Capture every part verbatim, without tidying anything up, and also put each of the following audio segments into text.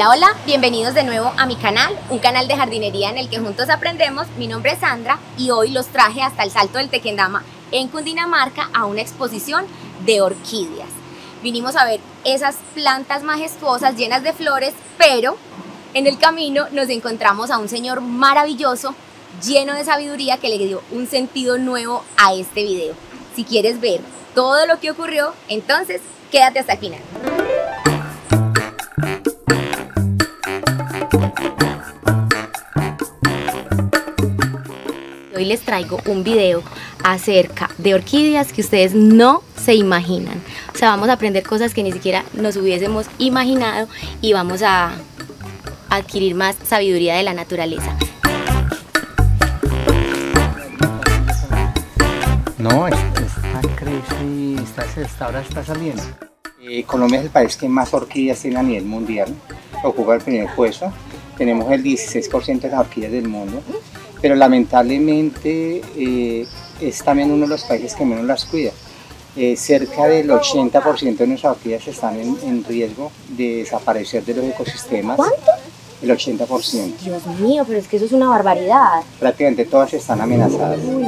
Hola, hola, bienvenidos de nuevo a mi canal, un canal de jardinería en el que juntos aprendemos. Mi nombre es Sandra y hoy los traje hasta el Salto del Tequendama en Cundinamarca a una exposición de orquídeas. Vinimos a ver esas plantas majestuosas llenas de flores, pero en el camino nos encontramos a un señor maravilloso, lleno de sabiduría, que le dio un sentido nuevo a este video. Si quieres ver todo lo que ocurrió, entonces quédate hasta el final. Hoy les traigo un video acerca de orquídeas que ustedes no se imaginan. O sea, vamos a aprender cosas que ni siquiera nos hubiésemos imaginado y vamos a adquirir más sabiduría de la naturaleza. No, esta crece, esta, esta ahora está saliendo. Eh, Colombia es el país que más orquídeas tiene a nivel mundial, ocupa el primer puesto. Tenemos el dieciséis por ciento de las orquídeas del mundo, pero lamentablemente eh, es también uno de los países que menos las cuida. Eh, cerca del ochenta por ciento de nuestras orquídeas están en, en riesgo de desaparecer de los ecosistemas. ¿Cuánto? El ochenta por ciento. Dios mío, pero es que eso es una barbaridad. Prácticamente todas están amenazadas. Uy.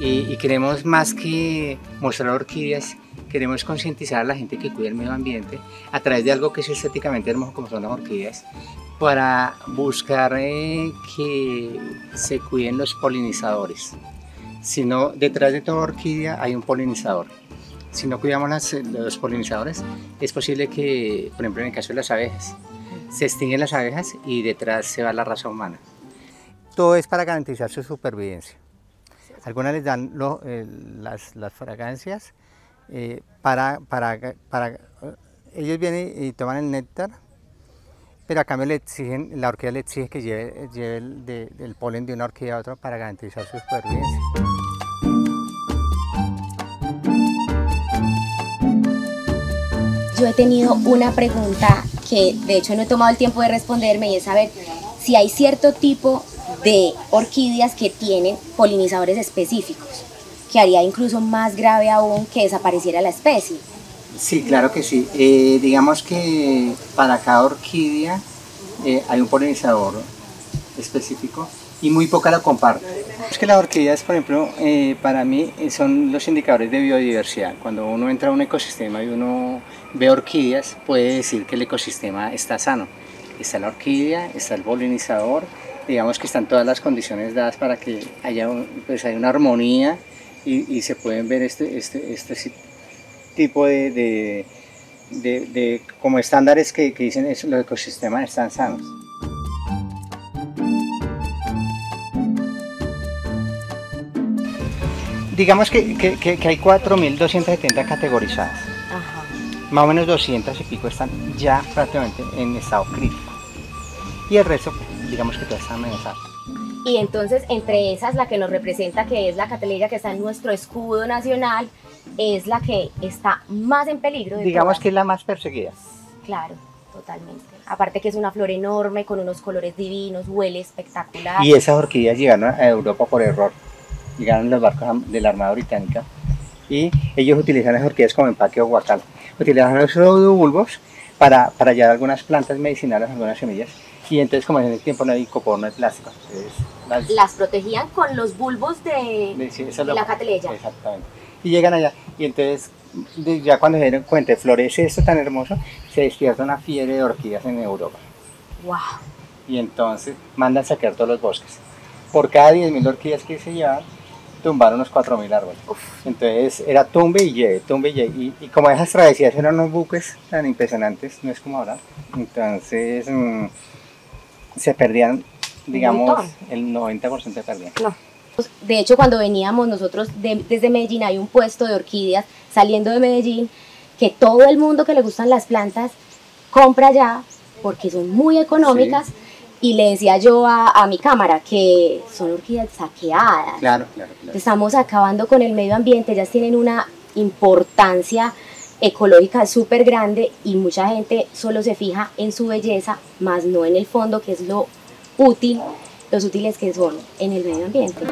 Y, y queremos más que mostrar orquídeas, queremos concientizar a la gente que cuida el medio ambiente a través de algo que es estéticamente hermoso como son las orquídeas, para buscar eh, que se cuiden los polinizadores. Si no, detrás de toda orquídea hay un polinizador. Si no cuidamos las, los polinizadores, es posible que, por ejemplo en el caso de las abejas, se extinguen las abejas y detrás se va la raza humana. Todo es para garantizar su supervivencia. Algunas les dan lo, eh, las, las fragancias, eh, para, para, para, ellos vienen y toman el néctar, pero a cambio le exigen, la orquídea le exige que lleve, lleve el, de, el polen de una orquídea a otra para garantizar su supervivencia. Yo he tenido una pregunta que de hecho no he tomado el tiempo de responderme, y es saber si hay cierto tipo de orquídeas que tienen polinizadores específicos, que haría incluso más grave aún que desapareciera la especie. Sí, claro que sí. Eh, digamos que para cada orquídea eh, hay un polinizador específico y muy poca la comparte. Es que las orquídeas, por ejemplo, eh, para mí son los indicadores de biodiversidad. Cuando uno entra a un ecosistema y uno ve orquídeas, puede decir que el ecosistema está sano. Está la orquídea, está el polinizador, digamos que están todas las condiciones dadas para que haya, un, pues, haya una armonía y, y se pueden ver este, este, este tipo de, de, de, de como estándares que, que dicen eso, los ecosistemas están sanos. Digamos que, que, que, que hay cuatro mil doscientas setenta categorizadas. Ajá. Más o menos doscientas y pico están ya prácticamente en estado crítico y el resto digamos que todas están amenazadas. Y entonces, entre esas, la que nos representa, que es la Cattleya, que está en nuestro escudo nacional, es la que está más en peligro. De digamos todas. Que es la más perseguida. Claro, totalmente. Aparte que es una flor enorme, con unos colores divinos, huele espectacular. Y esas orquídeas llegaron a Europa por error. Llegaron los barcos de la Armada Británica y ellos utilizan las orquídeas como empaque o guacal. Utilizan los pseudobulbos para, para hallar algunas plantas medicinales, algunas semillas. Y entonces, como en el tiempo no hay copor, no hay plástico. Entonces, las, las protegían con los bulbos de, de, sí, de la Cattleya. Exactamente. Y llegan allá. Y entonces, ya cuando se dieron cuenta, florece esto tan hermoso, se despierta una fiebre de orquídeas en Europa. ¡Wow! Y entonces mandan saquear todos los bosques. Por cada diez mil orquídeas que se llevan, tumbaron unos cuatro mil árboles. Uf. Entonces era tumbe y lleve, tumbe y lleve. Y, y como esas travesías eran unos buques tan impresionantes, no es como ahora, entonces mmm, se perdían, digamos, el noventa por ciento se perdían. No. De hecho, cuando veníamos nosotros de, desde Medellín, hay un puesto de orquídeas saliendo de Medellín que todo el mundo que le gustan las plantas compra ya porque son muy económicas. Sí. Y le decía yo a, a mi cámara que son orquídeas saqueadas. Claro, claro, claro. Estamos acabando con el medio ambiente, ellas tienen una importancia ecológica súper grande y mucha gente solo se fija en su belleza, más no en el fondo, que es lo útil, los útiles que son en el medio ambiente.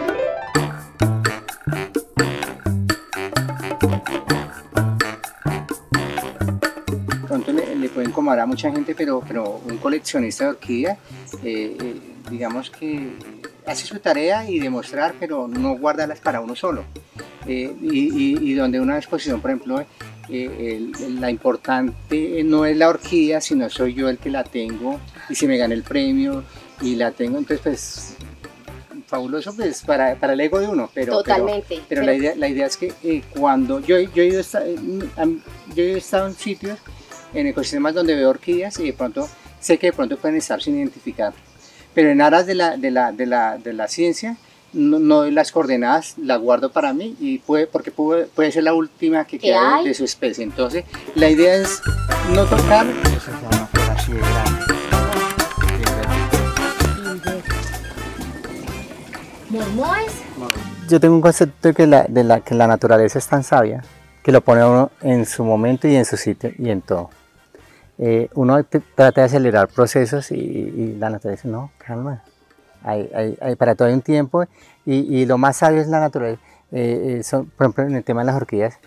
incomodará a mucha gente, pero, pero un coleccionista de orquídeas, eh, eh, digamos que hace su tarea y demostrar, pero no guardarlas para uno solo. Eh, y, y, y donde una exposición, por ejemplo, eh, el, la importante no es la orquídea, sino soy yo el que la tengo, y si me gané el premio y la tengo, entonces pues fabuloso pues para, para el ego de uno, pero, totalmente, pero, pero, pero la, idea, la idea es que eh, cuando yo, yo, he ido esta, yo he estado en sitios, en ecosistemas donde veo orquídeas y de pronto sé que de pronto pueden estar sin identificar, pero en aras de la, de la, de la, de la ciencia no, no doy las coordenadas, las guardo para mí y puede, porque puede, puede ser la última que queda de, de su especie, entonces la idea es no tocar. Yo tengo un concepto de que, la, de la, que la naturaleza es tan sabia que lo pone uno en su momento y en su sitio y en todo. Eh, uno te, trata de acelerar procesos y, y la naturaleza, no, calma, hay, hay, hay, para todo hay un tiempo y, y lo más sabio es la naturaleza. Eh, son, por ejemplo, en el tema de las orquídeas,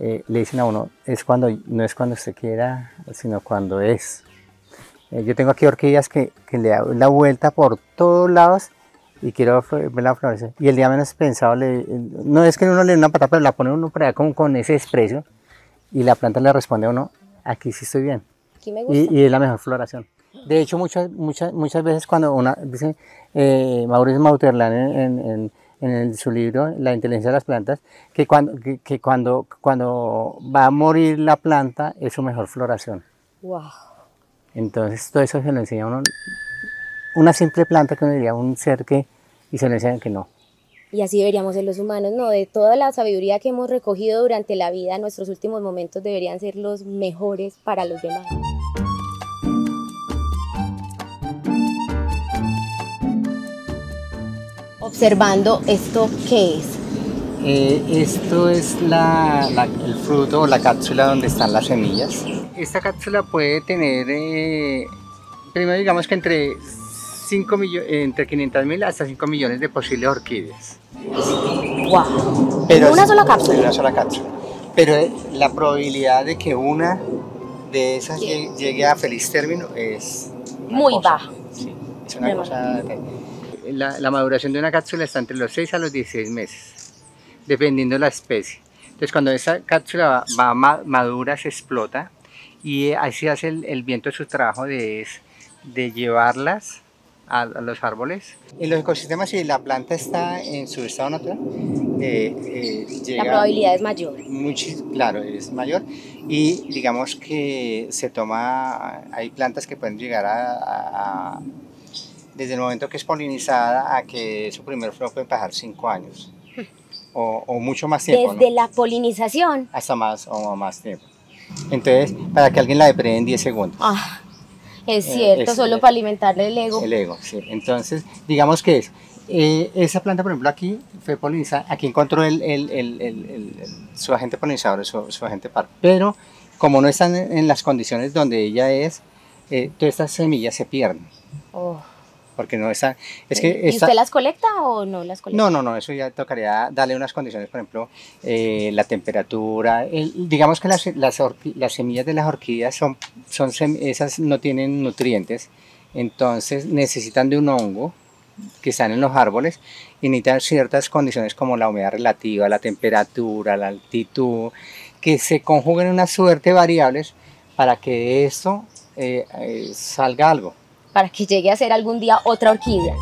eh, le dicen a uno, es cuando, no es cuando usted quiera, sino cuando es. Eh, yo tengo aquí orquídeas que, que le dan la vuelta por todos lados y quiero ver la florecer. Y el día menos pensado, le, no es que uno le dé una patada, pero la pone uno para allá con, con ese desprecio y la planta le responde a uno, aquí sí estoy bien. Aquí me gusta. Y, y es la mejor floración. De hecho, muchas, muchas, muchas veces cuando una, dice eh, Maurice Mauterlán en, en, en el, su libro La inteligencia de las plantas, que, cuando, que, que cuando, cuando va a morir la planta es su mejor floración. Wow. Entonces todo eso se lo enseña a uno, una simple planta que uno diría un ser que y se nos dicen que no. Y así deberíamos ser los humanos, ¿no? De toda la sabiduría que hemos recogido durante la vida, nuestros últimos momentos deberían ser los mejores para los demás. Observando, ¿esto qué es? Eh, esto es la, la, el fruto o la cápsula donde están las semillas. Esta cápsula puede tener, eh, primero digamos que entre... entre quinientas mil hasta cinco millones de posibles orquídeas. ¡Wow! Pero ¿una sola cápsula? Una sola cápsula. Pero la probabilidad de que una de esas sí llegue a feliz término es muy cosa, baja. Sí, es una cosa de, la, la maduración de una cápsula está entre los seis a los dieciséis meses, dependiendo de la especie. Entonces, cuando esa cápsula va, va madura, se explota y así hace el, el viento su trabajo de, de llevarlas a los árboles. En los ecosistemas, si la planta está en su estado natural, eh, eh, llega, la probabilidad es mayor. Mucho, claro, es mayor. Y digamos que se toma, hay plantas que pueden llegar a, a, a desde el momento que es polinizada a que su primer flor puede pasar cinco años o, o mucho más tiempo. Desde ¿no? la polinización. Hasta más o más tiempo. Entonces, para que alguien la deprede en diez segundos. Ah. Es cierto, eh, solo eh, para alimentarle el ego. El ego, sí. Entonces, digamos que es, eh, esa planta, por ejemplo, aquí fue polinizada, aquí encontró el, el, el, el, el, el, su agente polinizador, su, su agente par. Pero, como no están en las condiciones donde ella es, eh, todas estas semillas se pierden. Oh. Porque no están... Es que ¿Y esta, usted las colecta o no las colecta? No, no, no, eso ya tocaría darle unas condiciones, por ejemplo, eh, la temperatura, el, digamos que las, las, las semillas de las orquídeas son, son sem, esas no tienen nutrientes, entonces necesitan de un hongo que están en los árboles y necesitan ciertas condiciones como la humedad relativa, la temperatura, la altitud, que se conjuguen una suerte de variables para que de esto eh, eh, salga algo, para que llegue a ser algún día otra orquídea.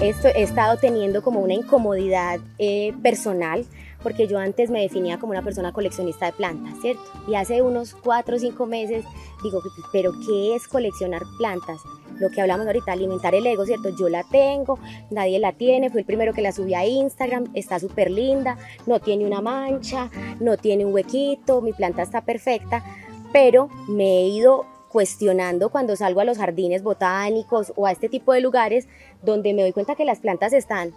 Esto, he estado teniendo como una incomodidad eh, personal, porque yo antes me definía como una persona coleccionista de plantas, ¿cierto? Y hace unos cuatro o cinco meses digo, ¿pero qué es coleccionar plantas? Lo que hablamos ahorita, alimentar el ego, ¿cierto? Yo la tengo, nadie la tiene, fue el primero que la subí a Instagram, está súper linda, no tiene una mancha, no tiene un huequito, mi planta está perfecta, pero me he ido cuestionando cuando salgo a los jardines botánicos o a este tipo de lugares donde me doy cuenta que las plantas están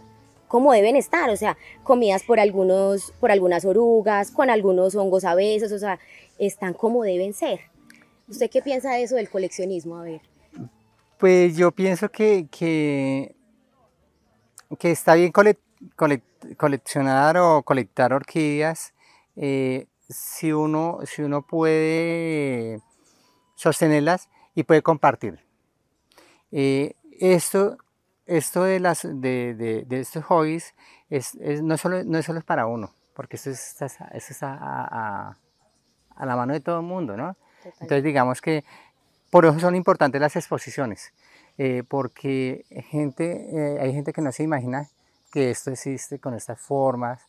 como deben estar, o sea, comidas por, algunos, por algunas orugas, con algunos hongos a veces, o sea, están como deben ser. ¿Usted qué piensa de eso del coleccionismo? A ver. Pues yo pienso que, que, que está bien cole, cole, coleccionar o colectar orquídeas, eh, si, uno, si uno puede sostenerlas y puede compartir. Eh, esto esto de, las, de, de, de estos hobbies es, es, no, solo, no solo es para uno, porque esto está, esto está a, a, a la mano de todo el mundo, ¿no? Total. Entonces digamos que por eso son importantes las exposiciones, eh, porque gente, eh, hay gente que no se imagina que esto existe con estas formas,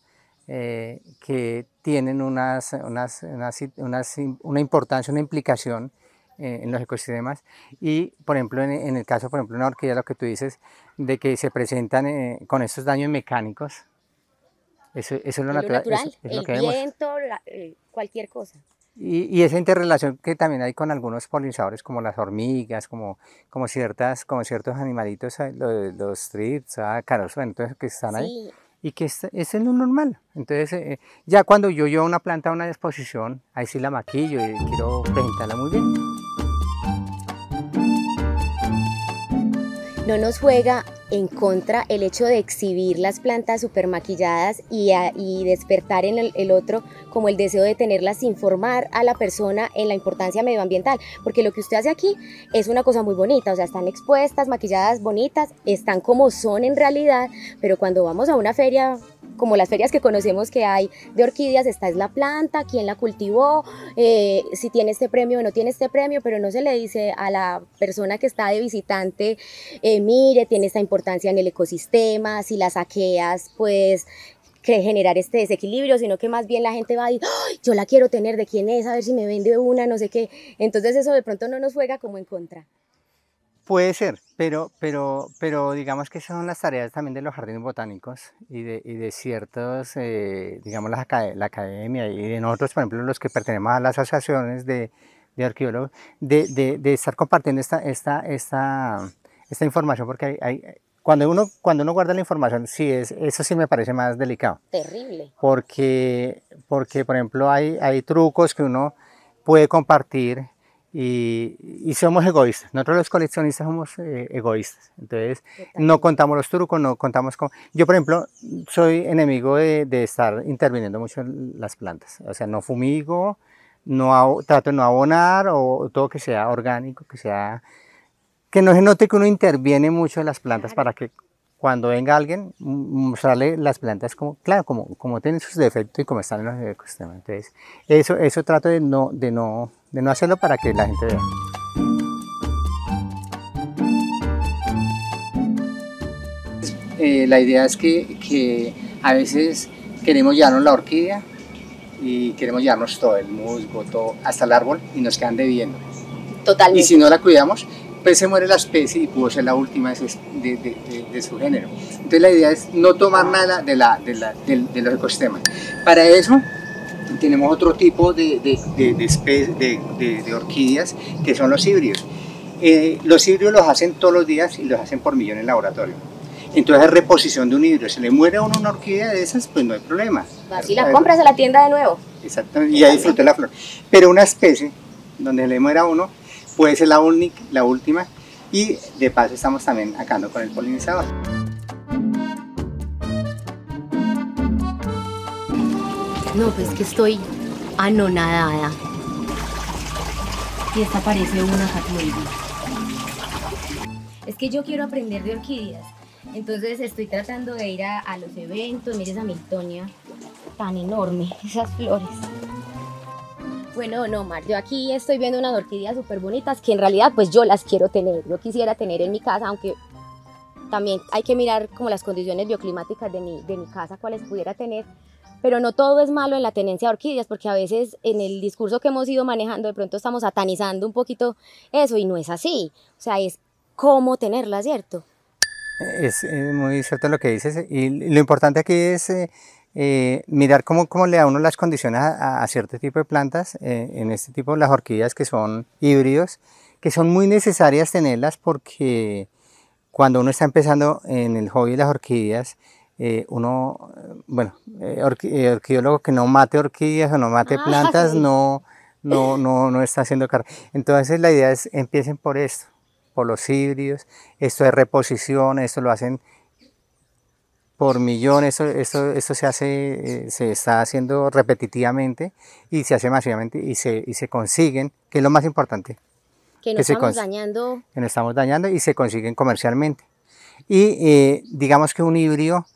eh, que tienen unas, unas, unas, unas, una importancia, una implicación eh, en los ecosistemas. Y, por ejemplo, en, en el caso, por ejemplo, una orquídea, lo que tú dices, de que se presentan eh, con estos daños mecánicos, eso, eso es lo, lo natural, natural eso, es el lo que viento, la, eh, cualquier cosa. Y, y esa interrelación que también hay con algunos polinizadores, como las hormigas, como, como, ciertas, como ciertos animalitos, los, los trips, ácaros, bueno, entonces que están ahí, sí. Y que es, es lo normal. Entonces, eh, ya cuando yo llevo una planta a una exposición, ahí sí la maquillo y quiero presentarla muy bien. No nos juega en contra el hecho de exhibir las plantas super maquilladas y, a, y despertar en el, el otro como el deseo de tenerlas, informar a la persona en la importancia medioambiental, porque lo que usted hace aquí es una cosa muy bonita, o sea, están expuestas, maquilladas, bonitas, están como son en realidad, pero cuando vamos a una feria, como las ferias que conocemos que hay de orquídeas, esta es la planta, quién la cultivó, eh, si tiene este premio o no tiene este premio, pero no se le dice a la persona que está de visitante, eh, mire, tiene esta importancia en el ecosistema, si la saqueas, pues que generar este desequilibrio, sino que más bien la gente va a decir, ¡ay, yo la quiero tener! ¿De quién es? A ver si me vende una, no sé qué. Entonces eso de pronto no nos juega como en contra. Puede ser, pero, pero, pero digamos que esas son las tareas también de los jardines botánicos y de, y de ciertos, eh, digamos, la, la academia y de nosotros, por ejemplo, los que pertenecemos a las asociaciones de, de arqueólogos, de, de, de estar compartiendo esta, esta, esta, esta información, porque hay, hay, cuando, uno, cuando uno guarda la información, sí es, eso sí me parece más delicado. Terrible. Porque, porque por ejemplo, hay, hay trucos que uno puede compartir. Y, y somos egoístas, nosotros los coleccionistas somos eh, egoístas, entonces no contamos los trucos, no contamos con... Yo por ejemplo soy enemigo de, de estar interviniendo mucho en las plantas, o sea no fumigo, no trato de no abonar o todo que sea orgánico, que sea... que no se note que uno interviene mucho en las plantas, claro. Para que cuando venga alguien mostrarle las plantas como, claro, como, como tienen sus defectos y como están en los ecosistemas, entonces eso, eso trato de no... de no de no hacerlo para que la gente vea. Eh, la idea es que, que a veces queremos llevarnos la orquídea y queremos llevarnos todo, el musgo, todo, hasta el árbol, y nos quedan debiendo. Totalmente. Y si no la cuidamos, pues se muere la especie y pudo ser la última de, de, de, de su género. Entonces la idea es no tomar nada de, la, de, la, de, de los ecosistemas. Para eso, tenemos otro tipo de, de, de, de, de, de, de orquídeas que son los híbridos. Eh, los híbridos los hacen todos los días y los hacen por millón en laboratorio. Entonces, reposición de un híbrido. Si le muere a uno una orquídea de esas, pues no hay problema. Si la compras a la tienda de nuevo. Exactamente, y ahí disfruta la flor. Pero una especie donde le muera a uno puede ser la única, la última, y de paso estamos también acabando con el polinizador. No, pues que estoy anonadada. Y esta parece una jatloidea. Es que yo quiero aprender de orquídeas. Entonces estoy tratando de ir a, a los eventos. Mire esa miltonia tan enorme, esas flores. Bueno, no, Mar, yo aquí estoy viendo unas orquídeas súper bonitas que en realidad pues yo las quiero tener. Yo quisiera tener en mi casa, aunque... también hay que mirar como las condiciones bioclimáticas de mi, de mi casa, cuáles pudiera tener, pero no todo es malo en la tenencia de orquídeas, porque a veces en el discurso que hemos ido manejando de pronto estamos satanizando un poquito eso y no es así, o sea, es cómo tenerlas, ¿cierto? Es, es muy cierto lo que dices y lo importante aquí es eh, eh, mirar cómo, cómo le da uno las condiciones a, a cierto tipo de plantas, eh, en este tipo las orquídeas que son híbridos, que son muy necesarias tenerlas porque... cuando uno está empezando en el hobby de las orquídeas, eh, uno, bueno, eh, orqui, eh, orquidólogo que no mate orquídeas o no mate ah, plantas, sí. no, no, no, no está haciendo carrera. Entonces la idea es, empiecen por esto, por los híbridos, esto es reposición, esto lo hacen por millón, eso, eso, eso se hace, eh, se está haciendo repetitivamente y se hace masivamente y se, y se consiguen, que es lo más importante. Que no que estamos dañando. Que no estamos dañando y se consiguen comercialmente. Y eh, digamos que un híbrido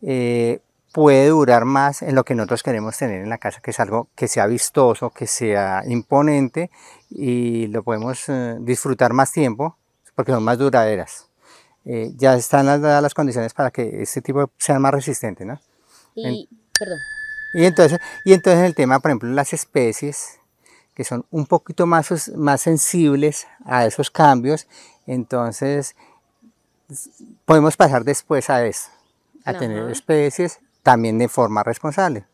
eh, puede durar más en lo que nosotros queremos tener en la casa, que es algo que sea vistoso, que sea imponente y lo podemos eh, disfrutar más tiempo porque son más duraderas. Eh, ya están las, las condiciones para que este tipo sean más resistentes, ¿no? Y, en, perdón. Y, entonces, y entonces el tema, por ejemplo, las especies que son un poquito más, más sensibles a esos cambios, entonces podemos pasar después a eso, a Ajá. tener especies también de forma responsable.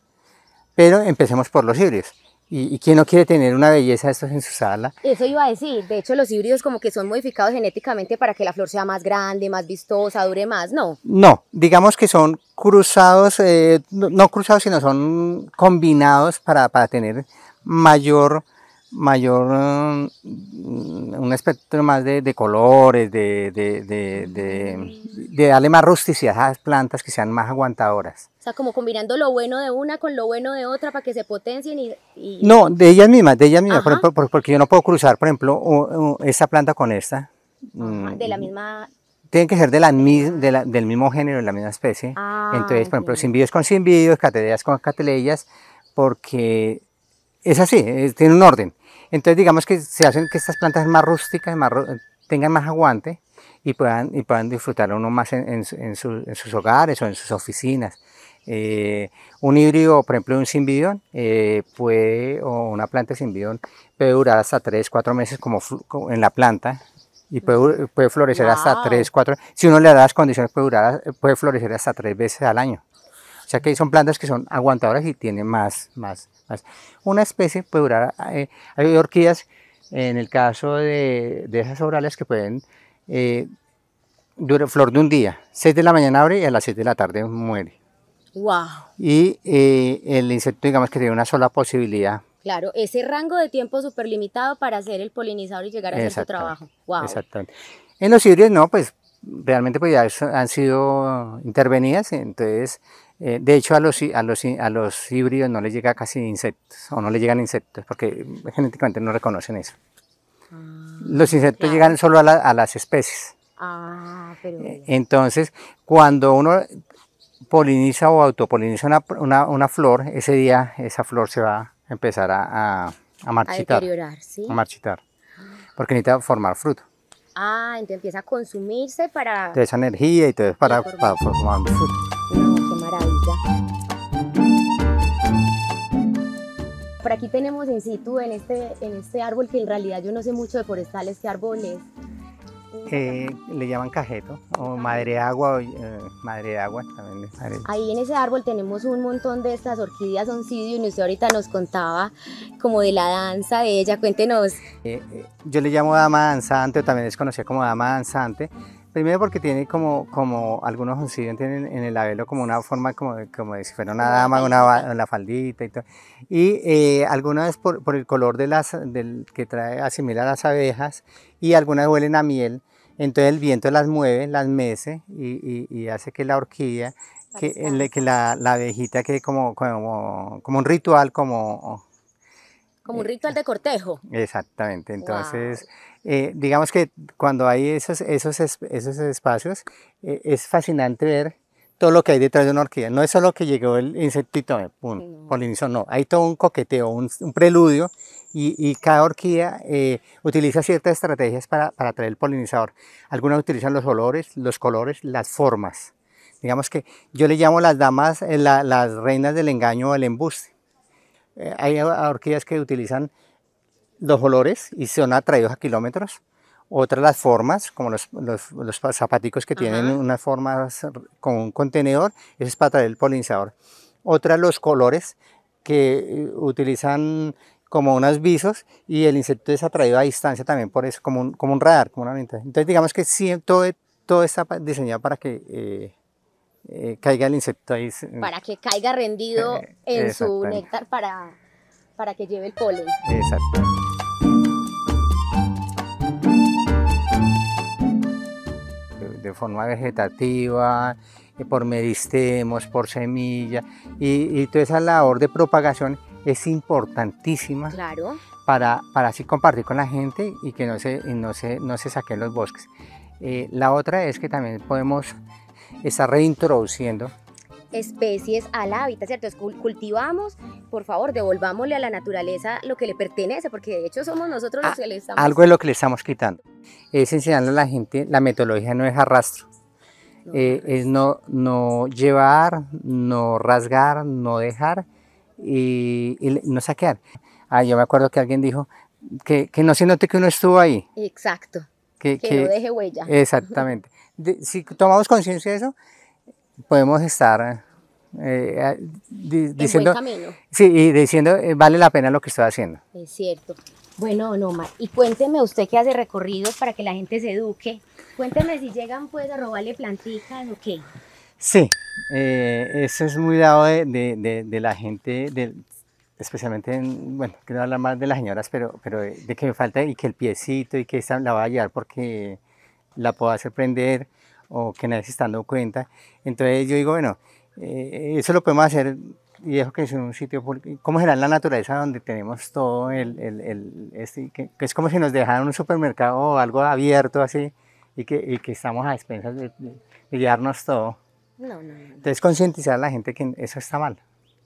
Pero empecemos por los híbridos. ¿Y, ¿Y quién no quiere tener una belleza de estos en su sala? Eso iba a decir, de hecho los híbridos como que son modificados genéticamente para que la flor sea más grande, más vistosa, dure más, ¿no? No, digamos que son cruzados, eh, no, no cruzados sino son combinados para, para tener mayor, mayor um, un espectro más de, de colores, de, de, de, de, de darle más rusticidad a las plantas que sean más aguantadoras. O sea, como combinando lo bueno de una con lo bueno de otra para que se potencien y... y... No, de ellas mismas, de ellas mismas, por, por, porque yo no puedo cruzar, por ejemplo, o, o esta planta con esta. Ajá, de la misma... Tienen que ser de la, de la, del mismo género, de la misma especie. Ah, entonces, por ejemplo, cimbidios con cimbidios, cattleyas con cattleyas, porque es así, es, tiene un orden. Entonces, digamos que se hacen que estas plantas más rústicas, más, tengan más aguante y puedan, y puedan disfrutar uno más en, en, en, su, en sus hogares o en sus oficinas. Eh, un híbrido, por ejemplo, un cymbidium, eh, puede, o una planta de cymbidium puede durar hasta tres, cuatro meses como, como en la planta y puede, puede florecer wow. hasta tres, cuatro, si uno le da las condiciones puede, durar, puede florecer hasta tres veces al año. O sea que son plantas que son aguantadoras y tienen más, más, más. Una especie puede durar, eh, hay orquídeas, en el caso de, de esas orales que pueden eh, durar flor de un día, seis de la mañana abre y a las seis de la tarde muere. Wow. Y eh, el insecto, digamos que tiene una sola posibilidad. Claro, ese rango de tiempo súper limitado para hacer el polinizador y llegar a hacer su trabajo. Wow. Exactamente. En los híbridos no, pues realmente pues ya han sido intervenidas, entonces, eh, de hecho a los, a, los, a los híbridos no les llega casi insectos, o no les llegan insectos, porque genéticamente no reconocen eso. Ah, los insectos claro. llegan solo a, la, a las especies. Ah, pero... Entonces, cuando uno... poliniza o autopoliniza una, una, una flor, ese día esa flor se va a empezar a, a, a marchitar. A deteriorar, ¿sí? A marchitar, porque necesita formar fruto. Ah, entonces empieza a consumirse para... Entonces esa energía y todo es para, para, para formar fruto. No, qué maravilla. Por aquí tenemos in situ en este, en este árbol que en realidad yo no sé mucho de forestal, este árbol es... Eh, le llaman cajeto o madre de agua, o, eh, madre de agua también. Madre. Ahí en ese árbol tenemos un montón de estas orquídeas oncidio y usted ahorita nos contaba como de la danza de ella, cuéntenos. Eh, eh, yo le llamo dama danzante, o también es conocida como dama danzante, primero porque tiene como, como algunos oncidios tienen en el labelo como una forma como, como de si fuera una dama, una, una faldita y todo, y eh, algunas por, por el color de las, del, que trae, asimila a las abejas, y algunas huelen a miel. Entonces el viento las mueve, las mece y, y, y hace que la orquídea, que, el, que la, la abejita quede como, como, como un ritual, como... Como un ritual de cortejo. Exactamente, entonces wow. eh, digamos que cuando hay esos, esos, esos espacios eh, es fascinante ver todo lo que hay detrás de una orquídea. No es solo que llegó el insectito, pum, polinizó, no, hay todo un coqueteo, un, un preludio. Y, y cada orquídea eh, utiliza ciertas estrategias para, para atraer el polinizador. Algunas utilizan los olores, los colores, las formas. Digamos que yo le llamo las damas, eh, la, las reinas del engaño o del embuste. Eh, hay orquídeas que utilizan los olores y son atraídos a kilómetros. Otras las formas, como los, los, los zapaticos que tienen Ajá. unas formas con un contenedor, eso es para atraer el polinizador. Otras los colores que utilizan... como unos visos, y el insecto es atraído a distancia también por eso, como un, como un radar, como una ventana. Entonces digamos que sí, todo, todo está diseñado para que eh, eh, caiga el insecto ahí. Para que caiga rendido en su néctar para, para que lleve el polen. Exacto. De, de forma vegetativa, por meristemos, por semilla, y, y toda esa labor de propagación es importantísima. Claro. para, para así compartir con la gente y que no se, no se, no se saquen los bosques. Eh, la otra es que también podemos estar reintroduciendo especies al hábitat, ¿cierto? Cultivamos, por favor, devolvámosle a la naturaleza lo que le pertenece, porque de hecho somos nosotros los que le estamos... Algo de lo que le estamos quitando. Es enseñarle a la gente, la metodología no es arrastro, no, eh, es no, no llevar, no rasgar, no dejar y, y no saquear. Ah, yo me acuerdo que alguien dijo que, que no se note que uno estuvo ahí. Exacto, que, que, que no deje huella. Exactamente. De, si tomamos conciencia de eso, podemos estar eh, di, diciendo, sí, y diciendo eh, vale la pena lo que estoy haciendo. Es cierto. Bueno, don Omar, y cuénteme usted que hace recorridos para que la gente se eduque. Cuénteme si llegan pues a robarle plantitas o qué. Sí, eh, eso es muy dado de, de, de, de la gente, de, especialmente, en, bueno, quiero hablar más de las señoras, pero, pero de, de que me falta y que el piecito y que esa la va a llevar porque la puedo hacer prender, o que nadie se está dando cuenta. Entonces yo digo, bueno, eh, eso lo podemos hacer, y dejo que es un sitio, ¿cómo será la naturaleza donde tenemos todo el, el, el este, que, que es como si nos dejaran un supermercado o algo abierto así, y que, y que estamos a expensas de, de, de llevarnos todo? No, no, no. Entonces concientizar a la gente que eso está mal.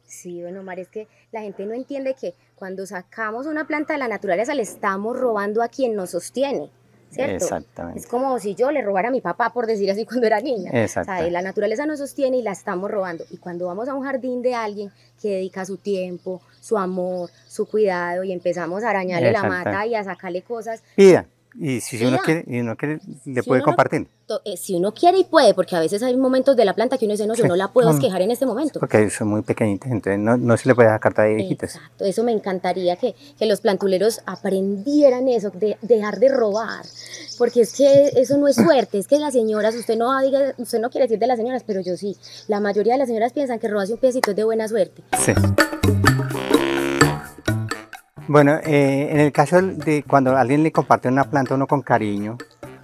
Sí, don Omar, es que la gente no entiende que cuando sacamos una planta de la naturaleza le estamos robando a quien nos sostiene. ¿Cierto? Exactamente. Es como si yo le robara a mi papá, por decir así, cuando era niña. Exacto. O sea, la naturaleza nos sostiene y la estamos robando. Y cuando vamos a un jardín de alguien que dedica su tiempo, su amor, su cuidado, y empezamos a arañarle la mata y a sacarle cosas. Pida. Y si, si uno quiere, y uno quiere, le si puede compartir. No, si uno quiere y puede, porque a veces hay momentos de la planta que uno dice, no, yo sí, no la puedo esquejar en este momento. Porque son muy pequeñitas, entonces no, no se le puede sacar de viejitas. Exacto, eso me encantaría que, que los plantuleros aprendieran eso, de dejar de robar, porque es que eso no es suerte, es que las señoras, usted no, diga, usted no quiere decir de las señoras, pero yo sí, la mayoría de las señoras piensan que robarse un piecito es de buena suerte. Sí. Bueno, eh, en el caso de cuando alguien le comparte una planta a uno con cariño,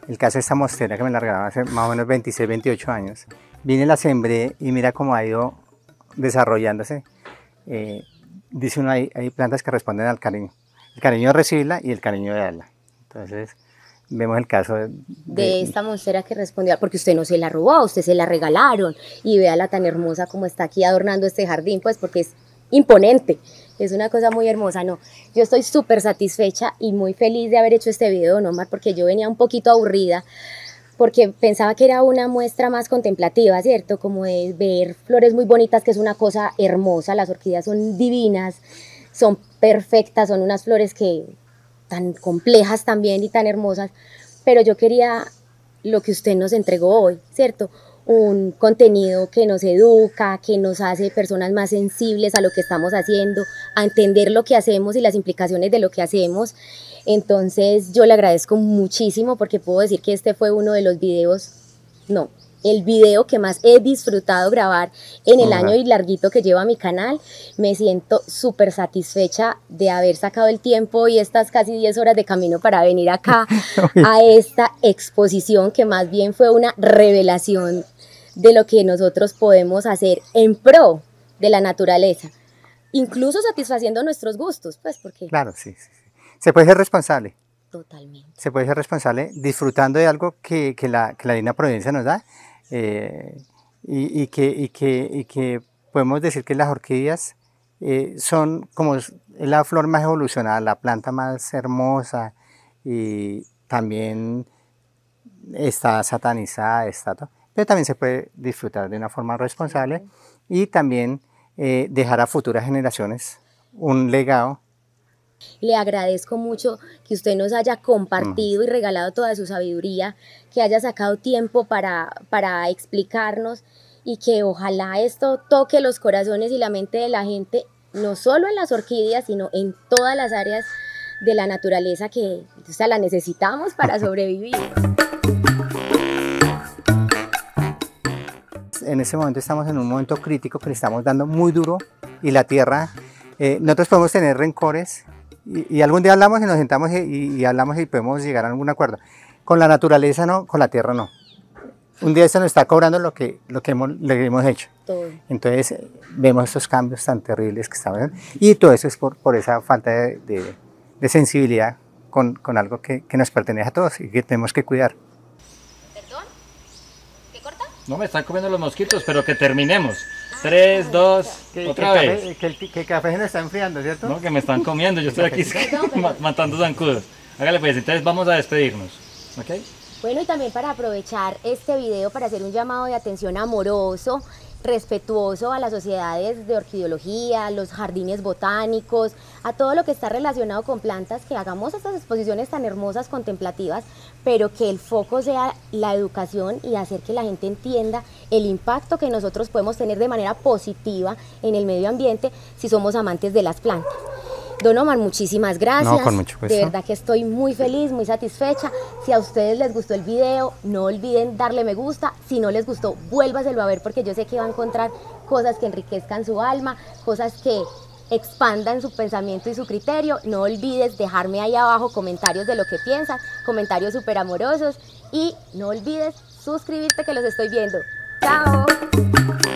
el caso de esta monstera que me la regalaron hace más o menos veintiséis, veintiocho años, vine, la sembré y mira cómo ha ido desarrollándose. Eh, dice uno, hay, hay plantas que responden al cariño. El cariño de recibirla y el cariño de darla. Entonces, vemos el caso de, de, de esta monstera que respondió, porque usted no se la robó, usted se la regalaron. Y véala tan hermosa como está aquí adornando este jardín, pues porque es imponente. Es una cosa muy hermosa, no. Yo estoy súper satisfecha y muy feliz de haber hecho este video, don Omar, porque yo venía un poquito aburrida, porque pensaba que era una muestra más contemplativa, ¿cierto? Como de ver flores muy bonitas, que es una cosa hermosa. Las orquídeas son divinas, son perfectas, son unas flores que tan complejas también y tan hermosas. Pero yo quería lo que usted nos entregó hoy, ¿cierto? Un contenido que nos educa, que nos hace personas más sensibles a lo que estamos haciendo, a entender lo que hacemos y las implicaciones de lo que hacemos. Entonces yo le agradezco muchísimo, porque puedo decir que este fue uno de los videos, no, el video que más he disfrutado grabar en el año y larguito que lleva mi canal. Me siento súper satisfecha de haber sacado el tiempo y estas casi diez horas de camino para venir acá a esta exposición, que más bien fue una revelación de lo que nosotros podemos hacer en pro de la naturaleza, incluso satisfaciendo nuestros gustos, pues porque... Claro, sí, sí, sí. Se puede ser responsable. Totalmente. Se puede ser responsable disfrutando de algo que, que, la, que la Divina Providencia nos da, eh, y, y, que, y, que, y que podemos decir que las orquídeas eh, son como la flor más evolucionada, la planta más hermosa, y también está satanizada, está todo. Pero también se puede disfrutar de una forma responsable y también eh, dejar a futuras generaciones un legado. Le agradezco mucho que usted nos haya compartido y regalado toda su sabiduría, que haya sacado tiempo para, para explicarnos, y que ojalá esto toque los corazones y la mente de la gente, no solo en las orquídeas, sino en todas las áreas de la naturaleza que, o sea, la necesitamos para sobrevivir. En este momento estamos en un momento crítico que le estamos dando muy duro, y la tierra, eh, nosotros podemos tener rencores, Y, y algún día hablamos y nos sentamos y, y hablamos y podemos llegar a algún acuerdo. Con la naturaleza no, con la tierra no. un día se nos está cobrando lo que, lo que hemos, lo que hemos hecho. Todo. Entonces vemos estos cambios tan terribles que estamos haciendo. Y todo eso es por, por esa falta de, de, de sensibilidad con, con algo que, que nos pertenece a todos y que tenemos que cuidar. ¿Perdón? ¿Qué corta? No, me están comiendo los mosquitos, pero que terminemos. Tres, dos, que, otra que vez. Café, que, el, que el café se nos está enfriando, ¿cierto? No, que me están comiendo, yo estoy aquí matando zancudos. Hágale pues, entonces vamos a despedirnos, ¿ok? Bueno, y también para aprovechar este video para hacer un llamado de atención amoroso, respetuoso a las sociedades de orquideología, a los jardines botánicos, a todo lo que está relacionado con plantas, que hagamos estas exposiciones tan hermosas, contemplativas, pero que el foco sea la educación y hacer que la gente entienda el impacto que nosotros podemos tener de manera positiva en el medio ambiente si somos amantes de las plantas. Don Omar, muchísimas gracias. No, con mucho gusto. De verdad que estoy muy feliz, muy satisfecha. Si a ustedes les gustó el video, no olviden darle me gusta. Si no les gustó, vuélvaselo a ver, porque yo sé que va a encontrar cosas que enriquezcan su alma, cosas que expandan su pensamiento y su criterio. No olvides dejarme ahí abajo comentarios de lo que piensan, comentarios súper amorosos. Y no olvides suscribirte, que los estoy viendo. ¡Chao!